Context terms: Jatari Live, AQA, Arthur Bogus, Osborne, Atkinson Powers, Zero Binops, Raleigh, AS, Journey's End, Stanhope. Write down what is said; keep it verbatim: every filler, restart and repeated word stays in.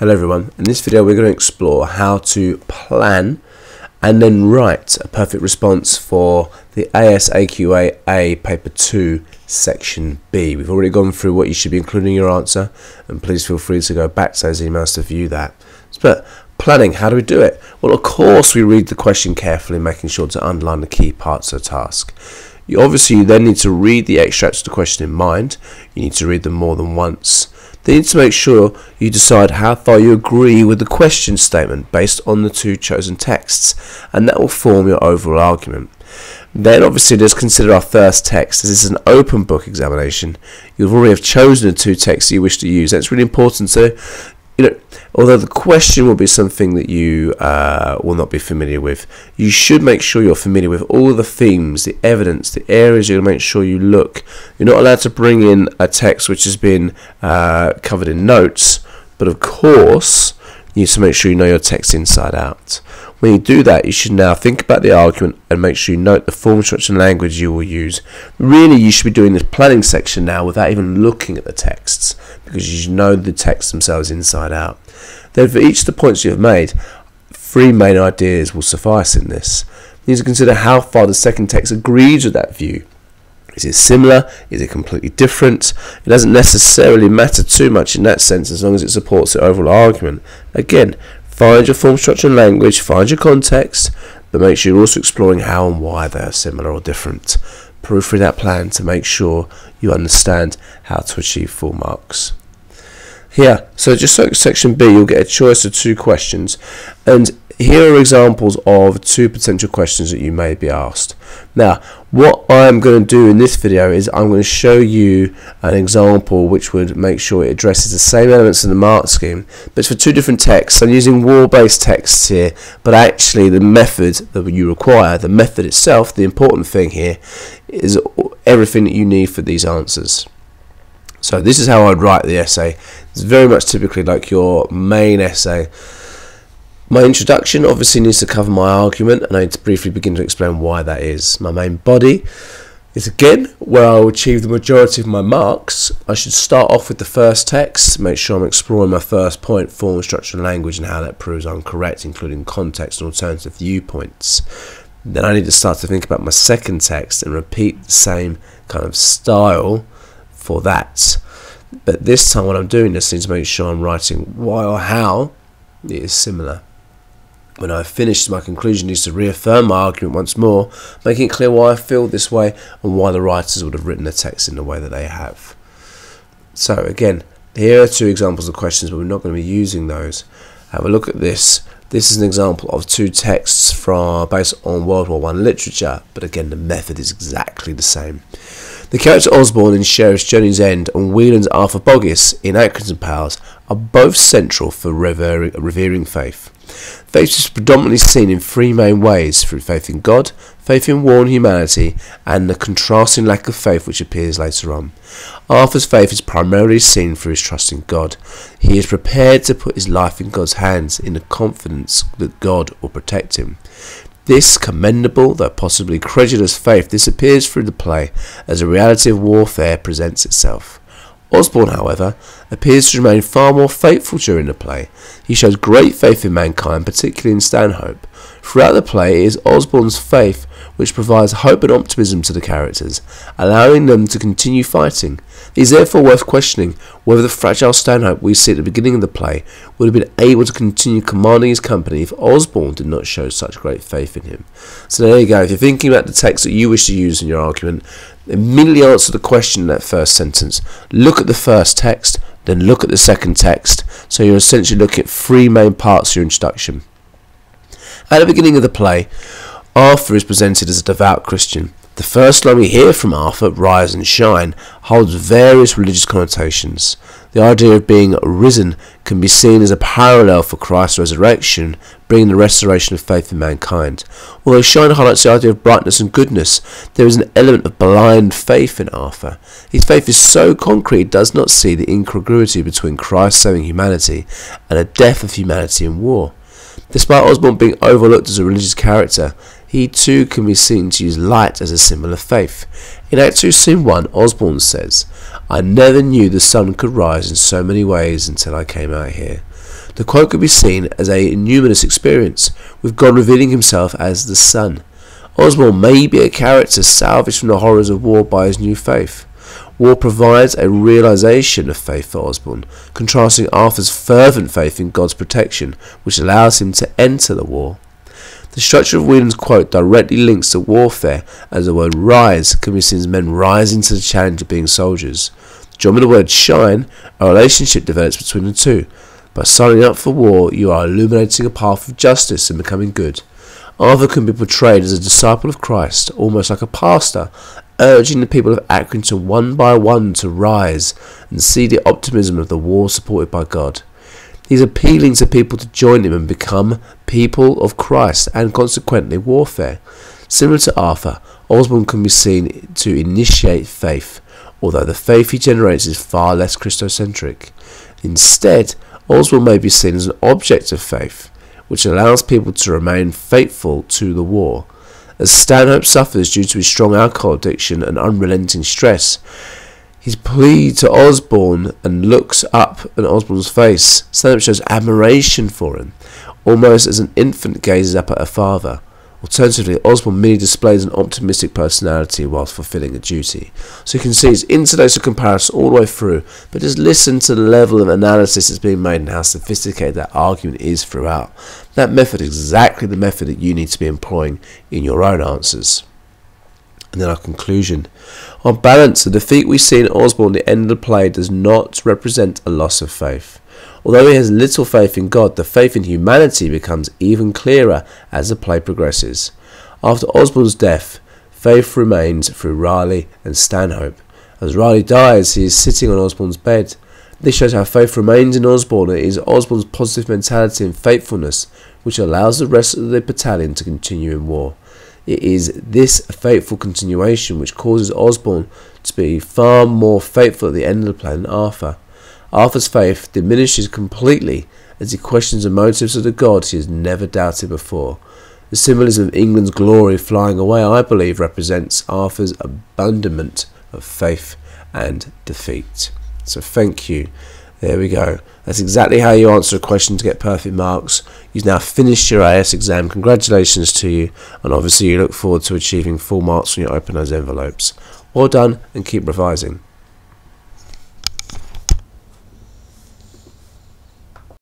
Hello everyone, in this video we're going to explore how to plan and then write a perfect response for the A S A Q A A Paper two Section B. We've already gone through what you should be including in your answer, and please feel free to go back to those emails to view that. But planning, how do we do it? Well, of course we read the question carefully, making sure to underline the key parts of the task. You obviously then need to read the extracts of the question in mind. You need to read them more than once. They need to make sure you decide how far you agree with the question statement based on the two chosen texts, and that will form your overall argument. Then obviously let's consider our first text. This is an open book examination. You've already have chosen the two texts you wish to use. That's really important. So, you know, although the question will be something that you uh, will not be familiar with, you should make sure you're familiar with all the themes, the evidence, the areas you're going to make sure you look. You're not allowed to bring in a text which has been uh, covered in notes, but of course you need to make sure you know your text inside out. When you do that, you should now think about the argument and make sure you note the form, structure and language you will use. Really, you should be doing this planning section now without even looking at the texts, because you should know the texts themselves inside out. Then for each of the points you have made, three main ideas will suffice in this. You need to consider how far the second text agrees with that view. Is it similar? Is it completely different? It doesn't necessarily matter too much in that sense, as long as it supports the overall argument. Again, find your form, structure and language, find your context, but make sure you're also exploring how and why they are similar or different. Proofread that plan to make sure you understand how to achieve full marks. Here, so just like section B, you'll get a choice of two questions, and here are examples of two potential questions that you may be asked. Now, what I'm going to do in this video is I'm going to show you an example which would make sure it addresses the same elements in the mark scheme, but it's for two different texts. I'm using wall-based texts here, but actually the method that you require, the method itself, the important thing here, is everything that you need for these answers. So this is how I'd write the essay. It's very much typically like your main essay. My introduction obviously needs to cover my argument, and I need to briefly begin to explain why that is. My main body is again where I'll achieve the majority of my marks. I should start off with the first text, make sure I'm exploring my first point, form, structure and language, and how that proves I'm correct, including context and alternative viewpoints. Then I need to start to think about my second text and repeat the same kind of style for that. But this time when I'm doing this, I need to make sure I'm writing why or how it is similar. When I've finished, my conclusion needs to reaffirm my argument once more, making it clear why I feel this way and why the writers would have written the text in the way that they have. So again, here are two examples of questions, but we're not going to be using those. Have a look at this. This is an example of two texts from based on World War One literature, but again, the method is exactly the same. The character Osborne in Sheriff's Journey's End and Whelan's Arthur Bogus in Atkinson Powers are both central for revering, revering faith. Faith is predominantly seen in three main ways: through faith in God, faith in war and humanity, and the contrasting lack of faith which appears later on. Arthur's faith is primarily seen through his trust in God. He is prepared to put his life in God's hands in the confidence that God will protect him. This commendable, though possibly credulous faith disappears through the play as the reality of warfare presents itself. Osborne, however, appears to remain far more faithful during the play. He shows great faith in mankind, particularly in Stanhope. Throughout the play, it is Osborne's faith which provides hope and optimism to the characters, allowing them to continue fighting. It is therefore worth questioning whether the fragile Stanhope we see at the beginning of the play would have been able to continue commanding his company if Osborne did not show such great faith in him. So there you go. If you're thinking about the text that you wish to use in your argument, immediately answer the question in that first sentence. Look at the first text, then look at the second text. So you're essentially looking at three main parts of your introduction. At the beginning of the play, Arthur is presented as a devout Christian. The first line we hear from Arthur, "Rise and shine," holds various religious connotations. The idea of being risen can be seen as a parallel for Christ's resurrection, bringing the restoration of faith in mankind. Although shine highlights the idea of brightness and goodness, there is an element of blind faith in Arthur. His faith is so concrete it does not see the incongruity between Christ saving humanity and the death of humanity in war. Despite Osborne being overlooked as a religious character, he too can be seen to use light as a symbol of faith. In Act two, Scene one, Osborne says, "I never knew the sun could rise in so many ways until I came out here." The quote could be seen as a numinous experience, with God revealing himself as the Son. Oswald may be a character salvaged from the horrors of war by his new faith. War provides a realization of faith for Osborne, contrasting Arthur's fervent faith in God's protection, which allows him to enter the war. The structure of Whedon's quote directly links to warfare, as the word rise can be seen as men rising to the challenge of being soldiers. Joined with the word shine, a relationship develops between the two. By signing up for war, you are illuminating a path of justice and becoming good. Arthur can be portrayed as a disciple of Christ, almost like a pastor, urging the people of Atkinson one by one to rise and see the optimism of the war supported by God. He's appealing to people to join him and become people of Christ and consequently warfare. Similar to Arthur, Osborne can be seen to initiate faith, although the faith he generates is far less Christocentric. Instead, Osborne may be seen as an object of faith, which allows people to remain faithful to the war. As Stanhope suffers due to his strong alcohol addiction and unrelenting stress, his plea to Osborne and looks up in Osborne's face, Stanhope shows admiration for him, almost as an infant gazes up at her father. Alternatively, Osborne merely displays an optimistic personality whilst fulfilling a duty. So you can see it's intellectual comparison all the way through, but just listen to the level of analysis that's being made and how sophisticated that argument is throughout. That method is exactly the method that you need to be employing in your own answers. And then our conclusion. On balance, the defeat we see in Osborne at the end of the play does not represent a loss of faith. Although he has little faith in God, the faith in humanity becomes even clearer as the play progresses. After Osborne's death, faith remains through Raleigh and Stanhope. As Raleigh dies, he is sitting on Osborne's bed. This shows how faith remains in Osborne, and it is Osborne's positive mentality and faithfulness which allows the rest of the battalion to continue in war. It is this faithful continuation which causes Osborne to be far more faithful at the end of the play than Arthur. Arthur's faith diminishes completely as he questions the motives of the gods he has never doubted before. The symbolism of England's glory flying away, I believe, represents Arthur's abandonment of faith and defeat. So thank you. There we go. That's exactly how you answer a question to get perfect marks. You've now finished your A S exam. Congratulations to you. And obviously you look forward to achieving full marks when you open those envelopes. Well done and keep revising.